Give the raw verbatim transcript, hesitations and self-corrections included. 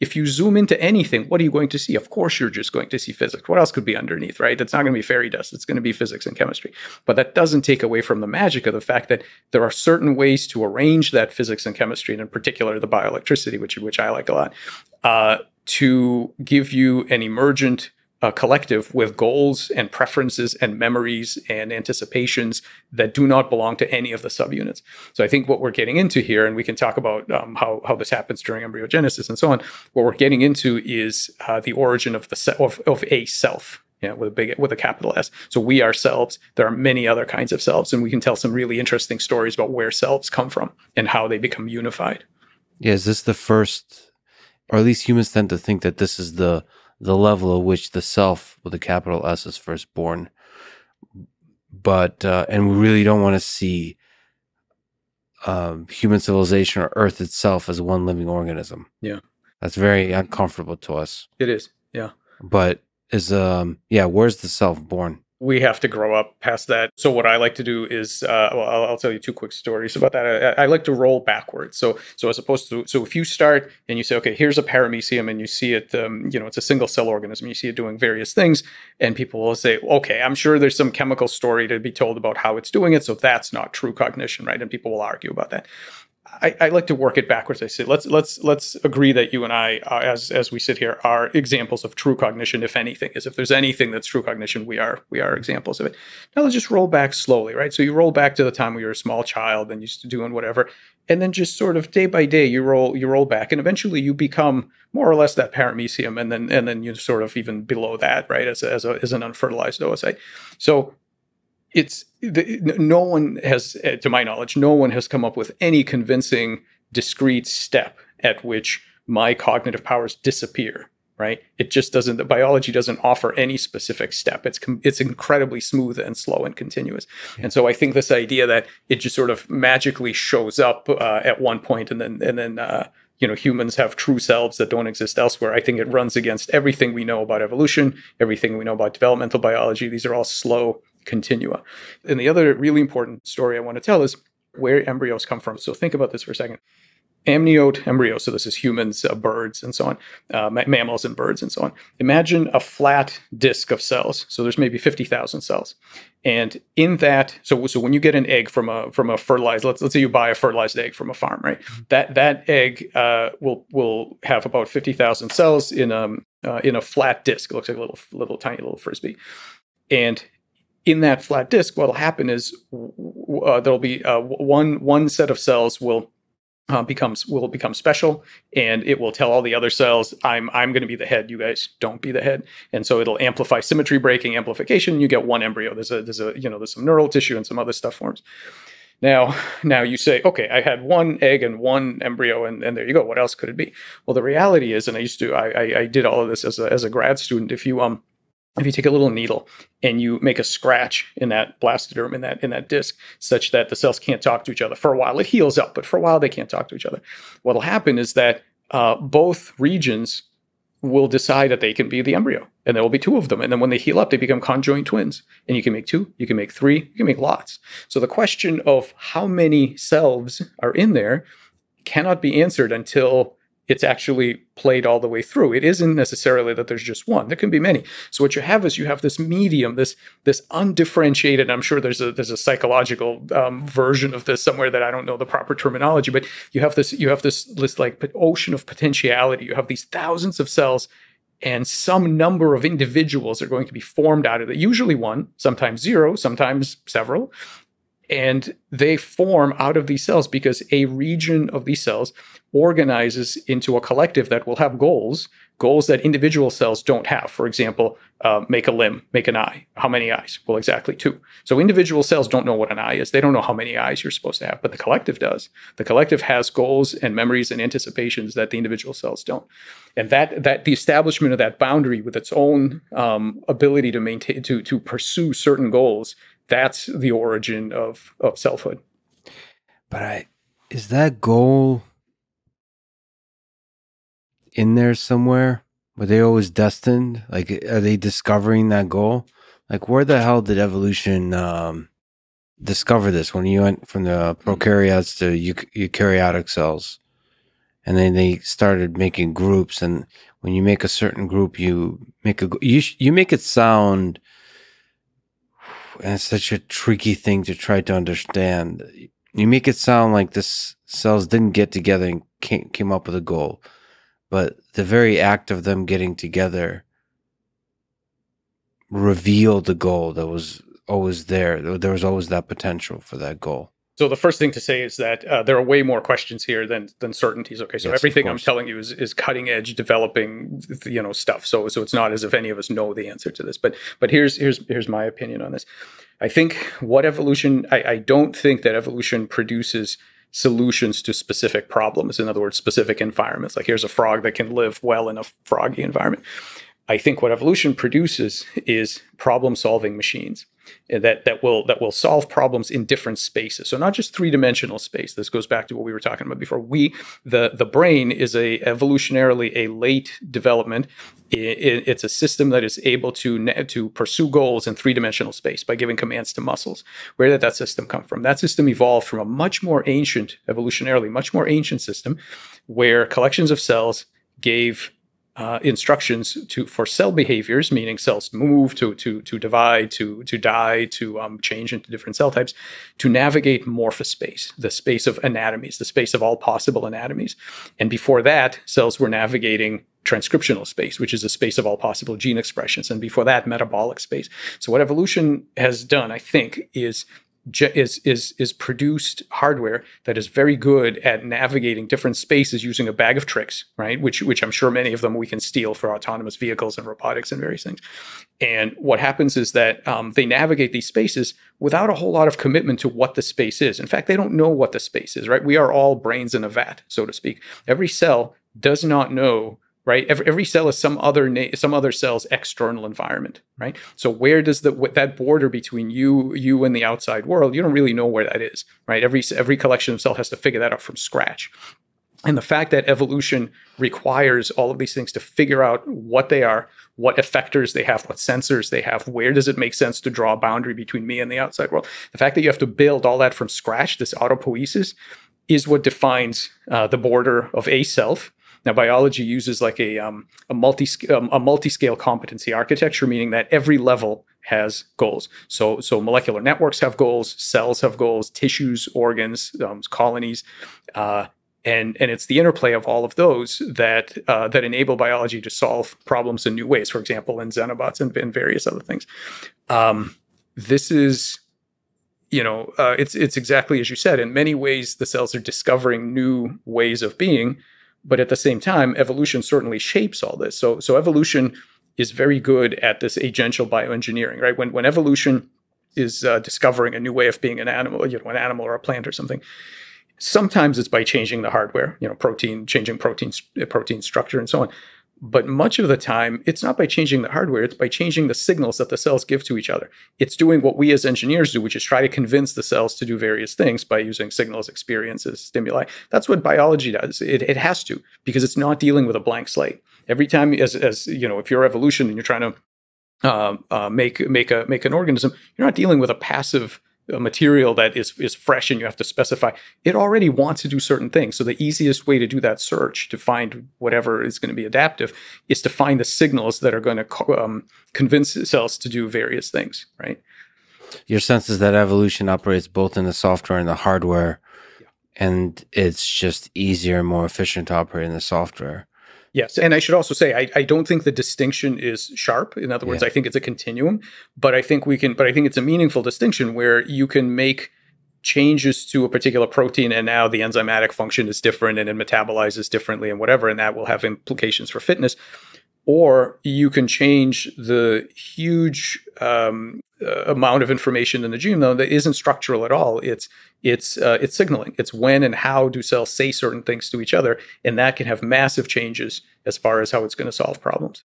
if you zoom into anything, what are you going to see? Of course, you're just going to see physics. What else could be underneath, right? That's not going to be fairy dust. It's going to be physics and chemistry. But that doesn't take away from the magic of the fact that there are certain ways to arrange that physics and chemistry, and in particular, the bioelectricity, which, which I like a lot, uh, to give you an emergent a collective with goals and preferences and memories and anticipations that do not belong to any of the subunits. So I think what we're getting into here, and we can talk about um, how, how this happens during embryogenesis and so on, what we're getting into is uh, the origin of, the of, of a self, yeah, with a big, with a capital S. So we are selves. There are many other kinds of selves, and we can tell some really interesting stories about where selves come from and how they become unified. Yeah, is this the first, or at least humans tend to think that this is the the level at which the self with a capital S is first born. But, uh, and we really don't want to see um, human civilization or Earth itself as one living organism. Yeah. That's very uncomfortable to us. It is. Yeah. But is, um, yeah, where's the self born? We have to grow up past that. So what I like to do is, uh, well, I'll, I'll tell you two quick stories about that. I, I like to roll backwards. So, so as opposed to, so if you start and you say, okay, here's a paramecium, and you see it, um, you know, it's a single cell organism. You see it doing various things, and people will say, okay, I'm sure there's some chemical story to be told about how it's doing it. So that's not true cognition, right? And people will argue about that. I, I like to work it backwards. I say, let's let's let's agree that you and I, uh, as as we sit here, are examples of true cognition. If anything is, if there's anything that's true cognition, we are we are examples of it. Now let's just roll back slowly, right? So you roll back to the time when you were a small child and used to doing whatever, and then just sort of day by day you roll you roll back, and eventually you become more or less that paramecium, and then and then you sort of even below that, right? As a, as a, as an unfertilized oocyte. So it's the, no one has, to my knowledge, no one has come up with any convincing discrete step at which my cognitive powers disappear, right? It just doesn't, the biology doesn't offer any specific step. It's, it's incredibly smooth and slow and continuous. Yeah. And so I think this idea that it just sort of magically shows up uh, at one point and then, and then, uh, you know, humans have true selves that don't exist elsewhere. I think it runs against everything we know about evolution, everything we know about developmental biology. These are all slow continua. And the other really important story I want to tell is where embryos come from. So think about this for a second. Amniote, embryo, so this is humans, uh, birds, and so on, uh, ma mammals and birds, and so on. Imagine a flat disk of cells. So there's maybe fifty thousand cells. And in that, so, so when you get an egg from a from a fertilized, let's, let's say you buy a fertilized egg from a farm, right? Mm-hmm. That that egg uh, will will have about fifty thousand cells in a, uh, in a flat disk. It looks like a little, little tiny little Frisbee. And in that flat disk, what will happen is uh, there'll be uh, one one set of cells will uh, becomes will become special, and it will tell all the other cells, "I'm I'm going to be the head. You guys don't be the head." And so it'll amplify symmetry breaking, amplification. You get one embryo. There's a there's a you know there's some neural tissue and some other stuff forms. Now now you say, okay, I had one egg and one embryo, and, and there you go. What else could it be? Well, the reality is, and I used to I I, I did all of this as a as a grad student. If you um. If you take a little needle and you make a scratch in that blastoderm, in that in that disc, such that the cells can't talk to each other for a while, it heals up, but for a while they can't talk to each other. What'll happen is that uh, both regions will decide that they can be the embryo, and there will be two of them. And then when they heal up, they become conjoined twins, and you can make two, you can make three, you can make lots. So the question of how many selves are in there cannot be answered until it's actually played all the way through. It isn't necessarily that there's just one. There can be many. So what you have is you have this medium, this this undifferentiated, I'm sure there's a there's a psychological um, version of this somewhere that I don't know the proper terminology, but you have this you have this this like ocean of potentiality. You have these thousands of cells, and some number of individuals are going to be formed out of it. Usually one, sometimes zero, sometimes several. And they form out of these cells because a region of these cells organizes into a collective that will have goals, goals that individual cells don't have. For example, uh, make a limb, make an eye. How many eyes? Well, exactly two. So individual cells don't know what an eye is. They don't know how many eyes you're supposed to have, but the collective does. The collective has goals and memories and anticipations that the individual cells don't. And that that the establishment of that boundary with its own um, ability to maintain to to pursue certain goals, that's the origin of, of selfhood. But I, is that goal in there somewhere? Were they always destined? Like, are they discovering that goal? Like, where the hell did evolution um, discover this when you went from the prokaryotes to eukaryotic cells? and then they started making groups. And when you make a certain group, you make a you you make it sound. And it's such a tricky thing to try to understand. You make it sound like this cells didn't get together and came, came up with a goal, but the very act of them getting together revealed the goal that was always there. There was always that potential for that goal. So the first thing to say is that uh, there are way more questions here than than certainties. Okay, so yes, everything I'm telling you is is cutting edge, developing, you know, stuff. So so it's not as if any of us know the answer to this. But but here's here's here's my opinion on this. I think what evolution. I, I don't think that evolution produces solutions to specific problems. In other words, specific environments. Like here's a frog that can live well in a froggy environment. I think what evolution produces is problem-solving machines that that will that will solve problems in different spaces. So not just three-dimensional space. This goes back to what we were talking about before. We the the brain is a evolutionarily a late development. It, it, it's a system that is able to to pursue goals in three-dimensional space by giving commands to muscles. Where did that system come from? That system evolved from a much more ancient, evolutionarily much more ancient system, where collections of cells gave Uh, instructions to for cell behaviors, meaning cells to move, to to to divide, to to die, to um, change into different cell types, to navigate morphospace, the space of anatomies, the space of all possible anatomies. And before that, cells were navigating transcriptional space, which is a space of all possible gene expressions. And before that, metabolic space. So what evolution has done, I think, is is is is produced hardware that is very good at navigating different spaces using a bag of tricks, right? Which which I'm sure many of them we can steal for autonomous vehicles and robotics and various things. And what happens is that um, they navigate these spaces without a whole lot of commitment to what the space is. In fact, they don't know what the space is, right? We are all brains in a vat, so to speak. Every cell does not know. Right, every, every cell is some other some other cell's external environment, right? So where does the that border between you you and the outside world? You don't really know where that is, right? Every every collection of cell has to figure that out from scratch. And the fact that evolution requires all of these things to figure out what they are, what effectors they have, what sensors they have, where does it make sense to draw a boundary between me and the outside world? The fact that you have to build all that from scratch, this autopoiesis, is what defines uh, the border of a self. Now, biology uses like a um, a multi um, a multi-scale competency architecture, meaning that every level has goals. So, so molecular networks have goals, cells have goals, tissues, organs, um, colonies, uh, and and it's the interplay of all of those that uh, that enable biology to solve problems in new ways. For example, in xenobots and, and various other things. Um, this is. You know, uh, it's it's exactly as you said. In many ways, the cells are discovering new ways of being. But at the same time, evolution certainly shapes all this. So, so evolution is very good at this agential bioengineering, right? When when evolution is uh, discovering a new way of being an animal, you know, an animal or a plant or something. Sometimes it's by changing the hardware, you know, protein, changing protein protein structure and so on. But much of the time, it's not by changing the hardware, it's by changing the signals that the cells give to each other. It's doing what we as engineers do, which is try to convince the cells to do various things by using signals, experiences, stimuli. That's what biology does. It, it has to, because it's not dealing with a blank slate. Every time, as, as you know, if you're evolution and you're trying to uh, uh, make, make, a, make an organism, you're not dealing with a passive a material that is is fresh and you have to specify. It already wants to do certain things. So the easiest way to do that search to find whatever is going to be adaptive is to find the signals that are going to um, convince cells to do various things, right? Your sense is that evolution operates both in the software and the hardware, yeah. And it's just easier and more efficient to operate in the software. Yes, and I should also say I, I don't think the distinction is sharp. In other words, yeah. I think it's a continuum, but I think we can. But I think it's a meaningful distinction where you can make changes to a particular protein, and now the enzymatic function is different, and it metabolizes differently, and whatever, and that will have implications for fitness. Or you can change the huge um, uh, amount of information in the genome that isn't structural at all. It's it's uh, it's signaling. It's when and how do cells say certain things to each other, and that can have massive changes as far as how it's going to solve problems.